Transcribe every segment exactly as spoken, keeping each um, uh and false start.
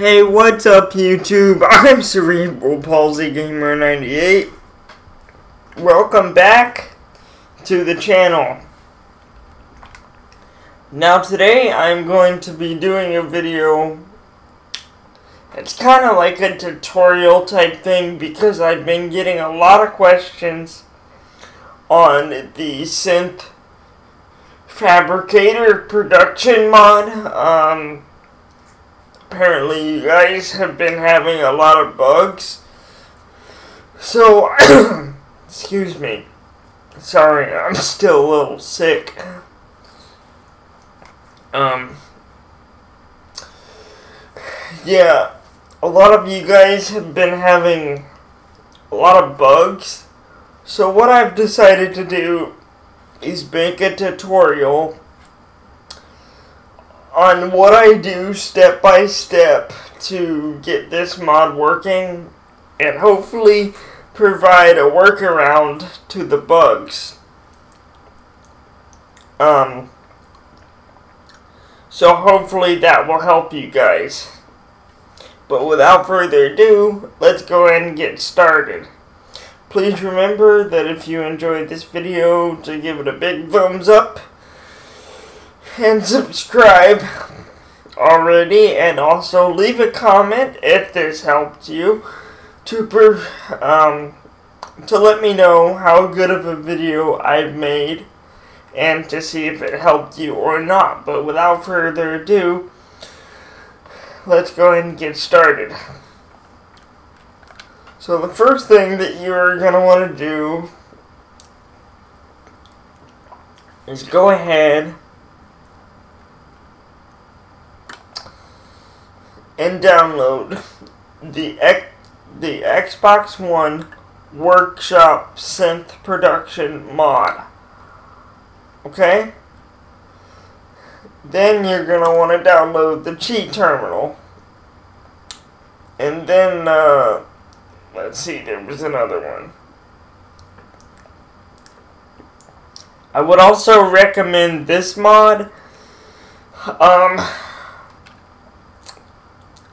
Hey, what's up YouTube? I'm Cerebral Palsy Gamer ninety-eight. Welcome back to the channel. Now today I'm going to be doing a video. It's kind of like a tutorial type thing because I've been getting a lot of questions on the synth fabricator production mod. Um... Apparently you guys have been having a lot of bugs. So, excuse me. Sorry, I'm still a little sick. Um, yeah, a lot of you guys have been having a lot of bugs. So what I've decided to do is make a tutorial on what I do step by step to get this mod working and hopefully provide a workaround to the bugs. Um, so hopefully that will help you guys. But without further ado, let's go ahead and get started. Please remember that if you enjoyed this video, to give it a big thumbs up and subscribe already, and also leave a comment if this helped you to per um to let me know how good of a video I've made and to see if it helped you or not. But without further ado, let's go ahead and get started. So the first thing that you're going to want to do is go ahead and download the X, the Xbox One Workshop Synth Production mod. Okay? Then you're going to want to download the Qi terminal. And then, uh, let's see, there was another one. I would also recommend this mod. Um...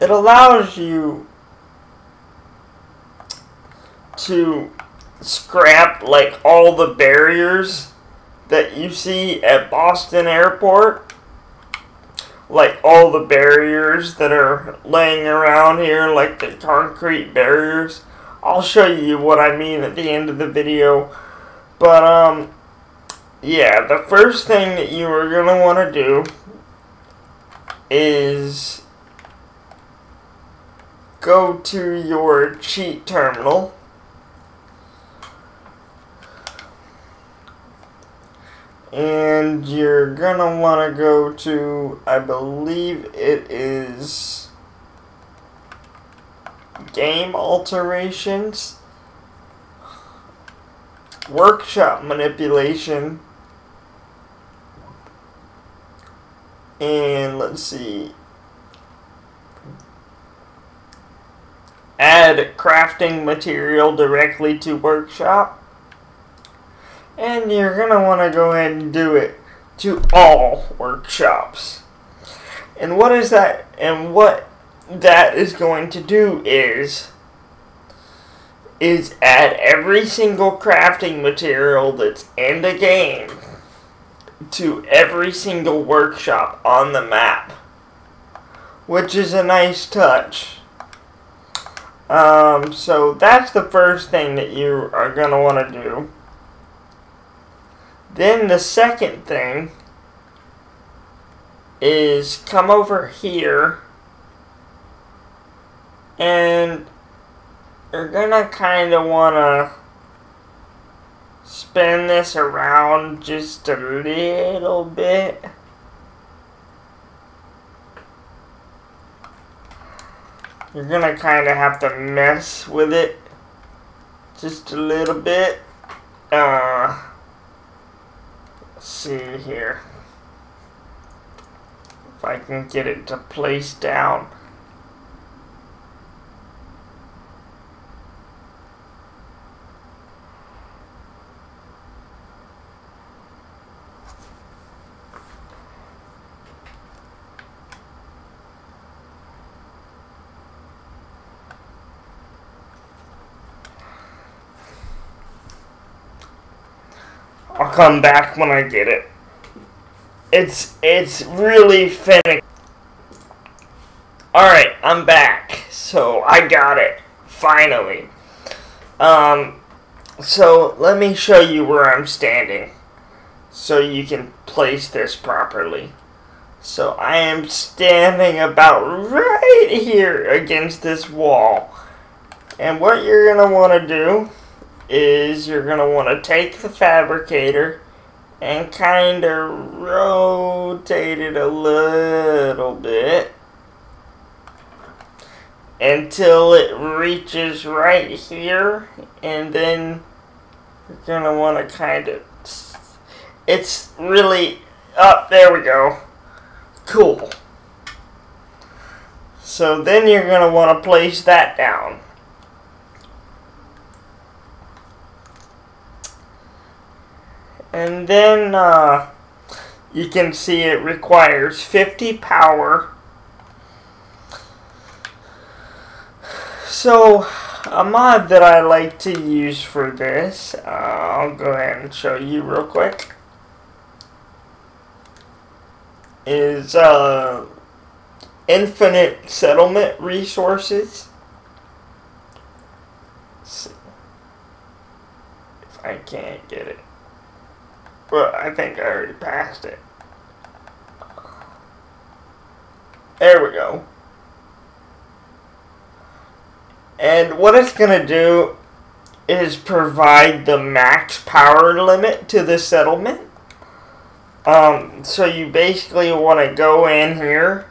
It allows you to scrap like all the barriers that you see at Boston Airport. Like all the barriers that are laying around here, like the concrete barriers. I'll show you what I mean at the end of the video. But um, yeah, the first thing that you are going to want to do is go to your Qi terminal, and you're gonna want to go to, I believe it is game alterations, workshop manipulation, and let's see, add crafting material directly to workshop, and you're gonna want to go ahead and do it to all workshops. And what is that? And what that is going to do is is add every single crafting material that's in the game to every single workshop on the map, which is a nice touch. Um, so that's the first thing that you are going to want to do. Then the second thing is come over here, and you're going to kind of want to spin this around just a little bit. You're gonna kind of have to mess with it just a little bit. Uh, let's see here if I can get it to place down. come back when I get it. It's, it's really finicky. Alright, I'm back. So, I got it. Finally. Um, so, let me show you where I'm standing, so you can place this properly. So, I am standing about right here against this wall. And what you're going to want to do is you're going to want to take the fabricator and kind of rotate it a little bit until it reaches right here, and then you're going to want to kind of... It's really... up. Oh, there we go. Cool. So then you're going to want to place that down. And then uh, you can see it requires fifty power. So a mod that I like to use for this, uh, I'll go ahead and show you real quick, is uh, Infinite Settlement Resources. Let's see if I can't get it. Well, I think I already passed it. There we go. And what it's going to do is provide the max power limit to the settlement. Um, so you basically want to go in here,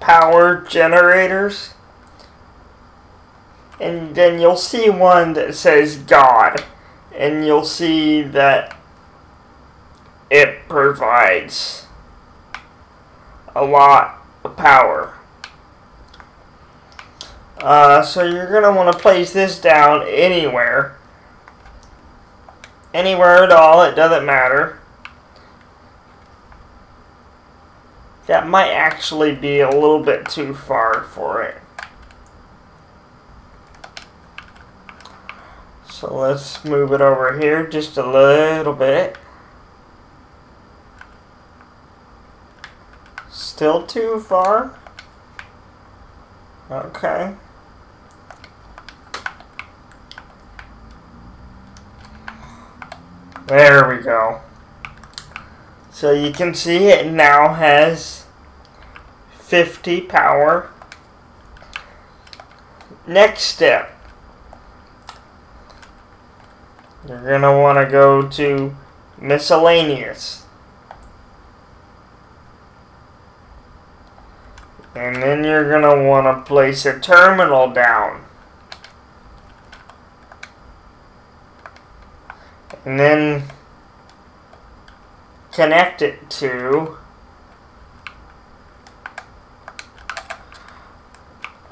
power generators, and then you'll see one that says God, and you'll see that it provides a lot of power. Uh, so you're going to want to place this down anywhere, anywhere at all, it doesn't matter. That might actually be a little bit too far for it. So let's move it over here just a little bit. Still too far? Okay. There we go. So you can see it now has fifty power. Next step, you're going to want to go to miscellaneous. And then you're going to want to place a terminal down. And then connect it to,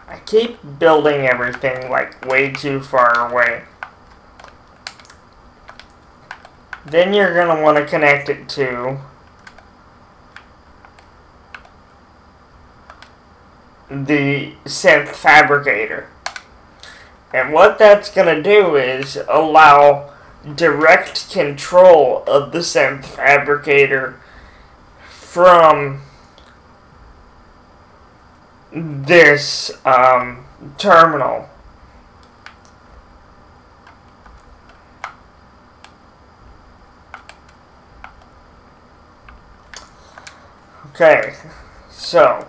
I keep building everything like way too far away. Then you're going to want to connect it to the synth fabricator. And what that's going to do is allow direct control of the synth fabricator from this um, terminal. Okay, so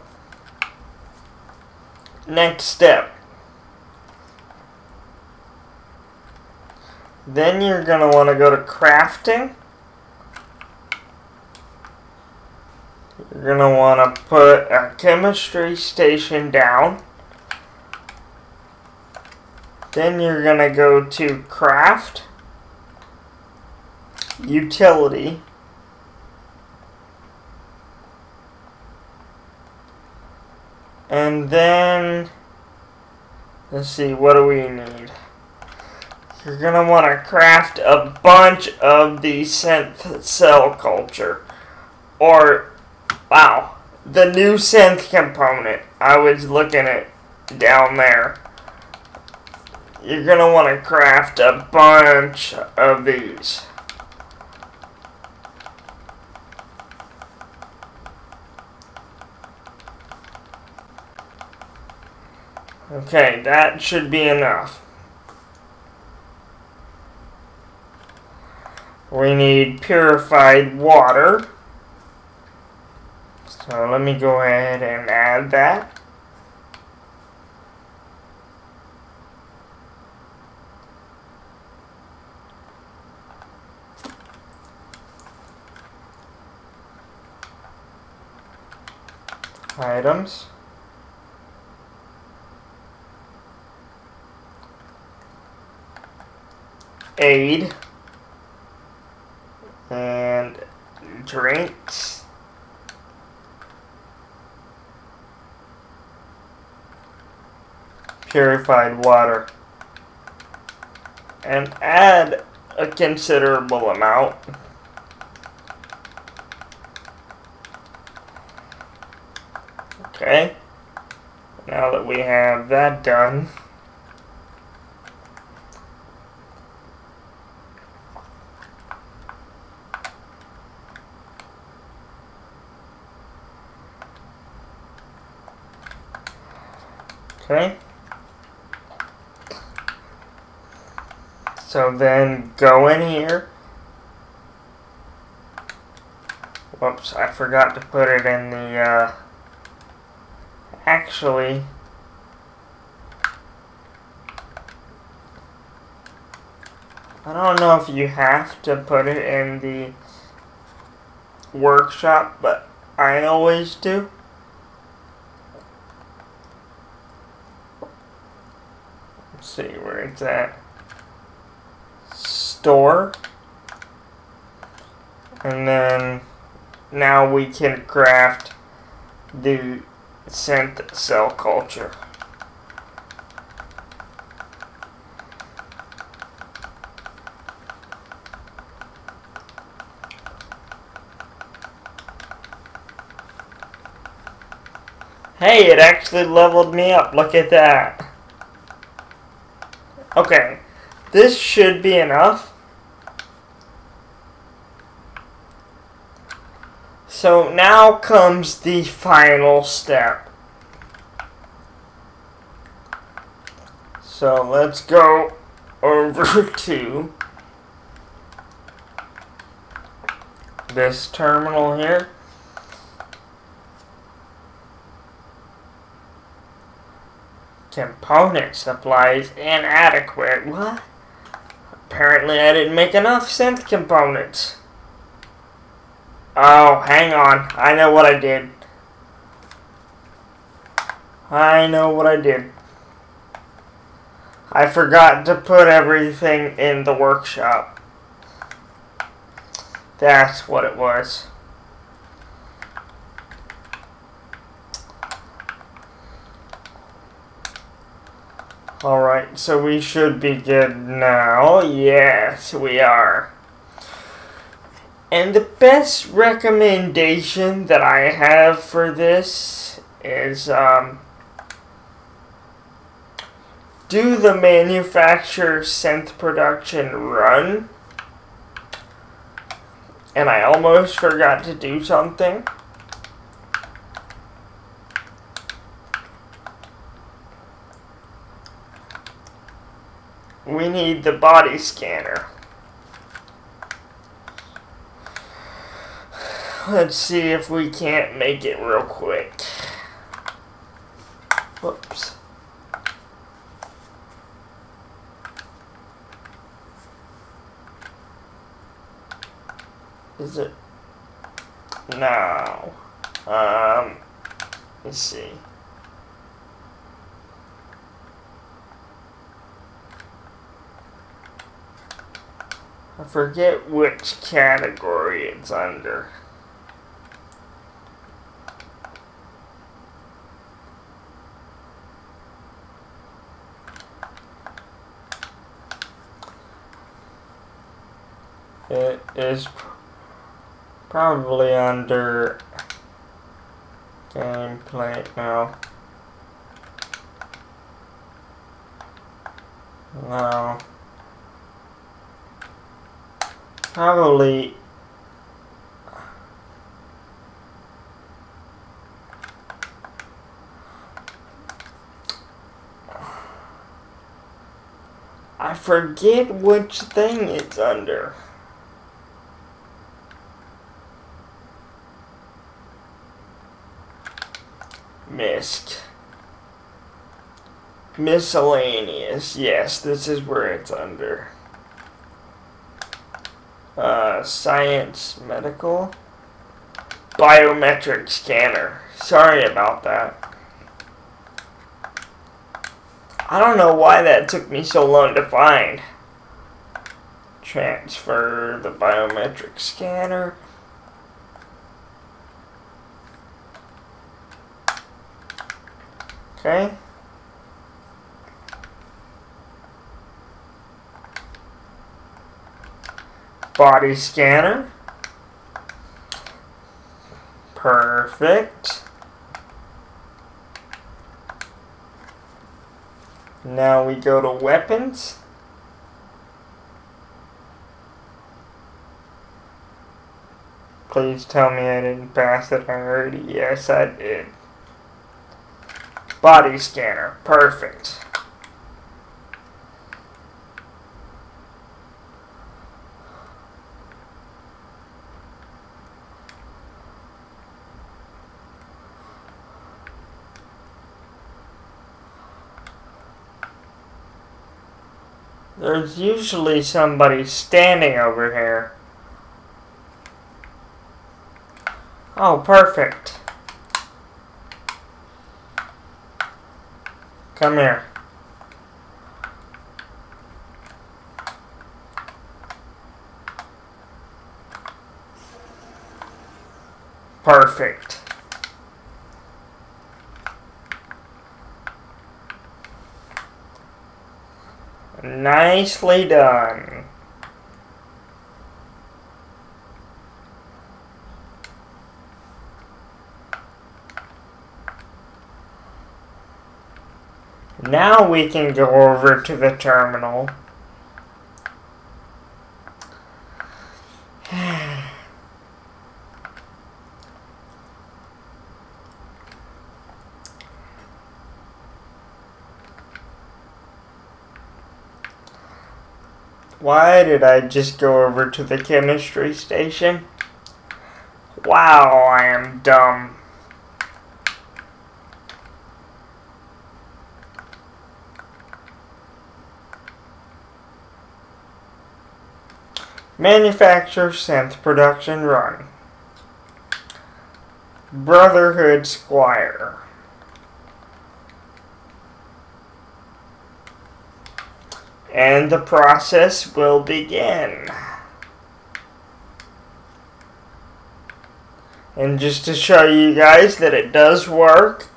next step. Then you're going to want to go to crafting. You're going to want to put a chemistry station down. Then you're going to go to craft, utility, and then, let's see, what do we need? You're going to want to craft a bunch of the synth cell culture. Or, wow, the new synth component. I was looking at down there. You're going to want to craft a bunch of these. Okay, that should be enough. We need purified water. So let me go ahead and add that. Items. Aid. And drinks. Purified water. And add a considerable amount. Okay, now that we have that done, okay, so then go in here, whoops, I forgot to put it in the, uh, Actually, I don't know if you have to put it in the workshop, but I always do. Let's see where it's at. Store. And then now we can craft the synth cell culture. Hey, it actually leveled me up. Look at that. Okay, this should be enough. So now comes the final step. So let's go over to this terminal here. Component supplies inadequate. What? Apparently I didn't make enough synth components. Oh, hang on. I know what I did. I know what I did. I forgot to put everything in the workshop. That's what it was. Alright, so we should be good now. Yes, we are. And the best recommendation that I have for this is um, do the manufacturer synth production run. And I almost forgot to do something. We need the body scanner. Let's see if we can't make it real quick. Whoops. Is it? No. Um, let's see. I forget which category it's under. It is probably under gameplay now. No. Probably I forget which thing it's under. Missed. Miscellaneous. Yes, this is where it's under. Uh, science, medical, biometric scanner. Sorry about that. I don't know why that took me so long to find. Transfer the biometric scanner. Okay. Body scanner. Perfect. Now we go to weapons. Please tell me I didn't pass it already. Yes, I did. Body scanner. Perfect. There's usually somebody standing over here. Oh, perfect. Come here. Perfect. Nicely done. Now we can go over to the terminal. Why did I just go over to the chemistry station? Wow, I am dumb. Manufacture synth production run. Brotherhood Squire. And the process will begin. And just to show you guys that it does work,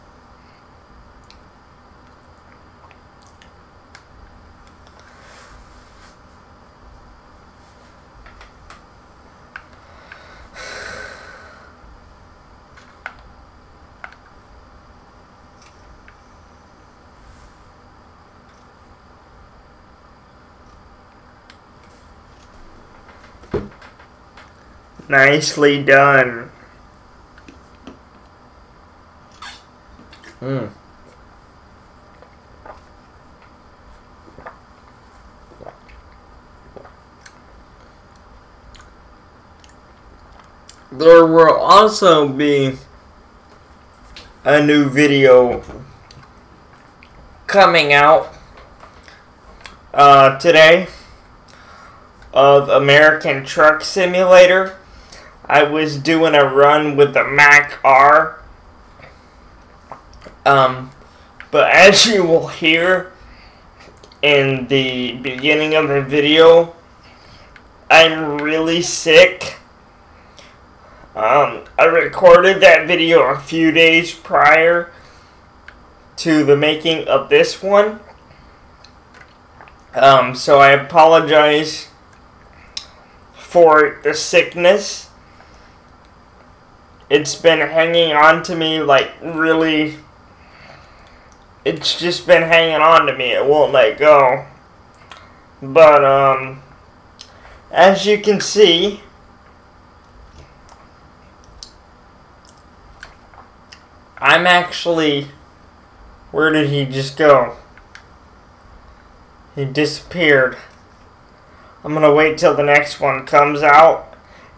nicely done. Mm. There will also be a new video coming out uh, today of American Truck Simulator. I was doing a run with the Mac R, um, but as you will hear in the beginning of the video, I'm really sick. Um, I recorded that video a few days prior to the making of this one, um, so I apologize for the sickness. It's been hanging on to me, like, really. It's just been hanging on to me. It won't let go. But, um, as you can see, I'm actually, where did he just go? He disappeared. I'm going to wait till the next one comes out,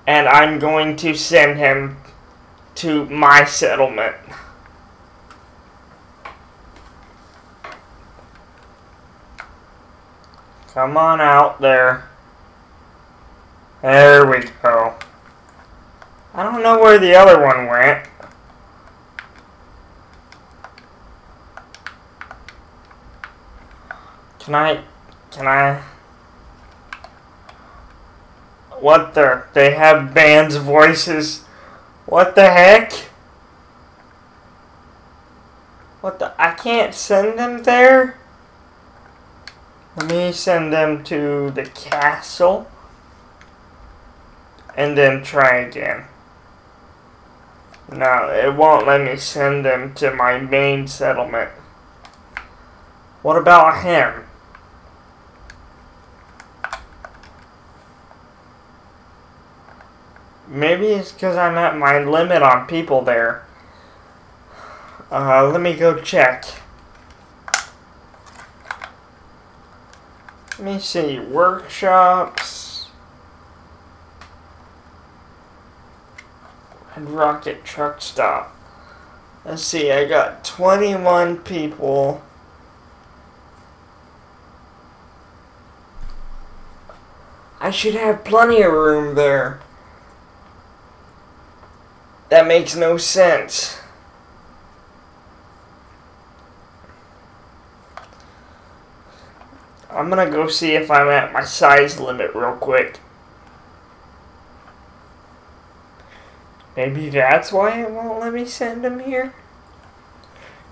and I'm going to send him to my settlement. Come on out there. There we go. I don't know where the other one went. Can I, can I, what the, they have bands' voices, what the heck, what the, I can't send them there, let me send them to the castle, and then try again. No, it won't let me send them to my main settlement. What about him? Maybe it's because I'm at my limit on people there. Uh, let me go check. Let me see. Workshops. Red Rocket Truck Stop. Let's see. I got twenty-one people. I should have plenty of room there. That makes no sense. I'm gonna go see if I'm at my size limit real quick. Maybe that's why it won't let me send him here?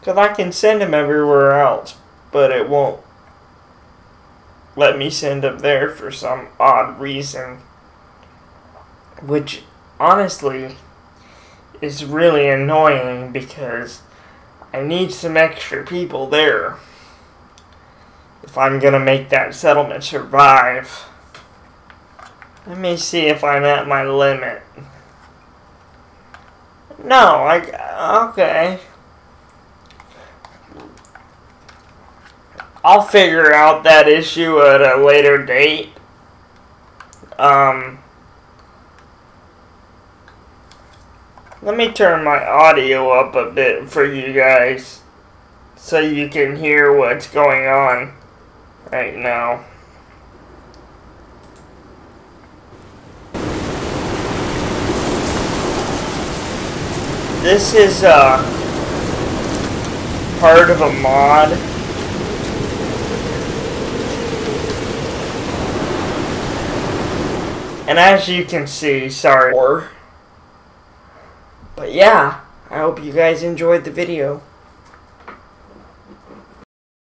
Because I can send him everywhere else, but it won't let me send him there for some odd reason. Which, honestly, it's really annoying because I need some extra people there if I'm gonna make that settlement survive. Let me see if I'm at my limit. No, I... okay. I'll figure out that issue at a later date. Um... Let me turn my audio up a bit for you guys so you can hear what's going on right now. This is uh, part of a mod. And as you can see, sorry. But yeah, I hope you guys enjoyed the video.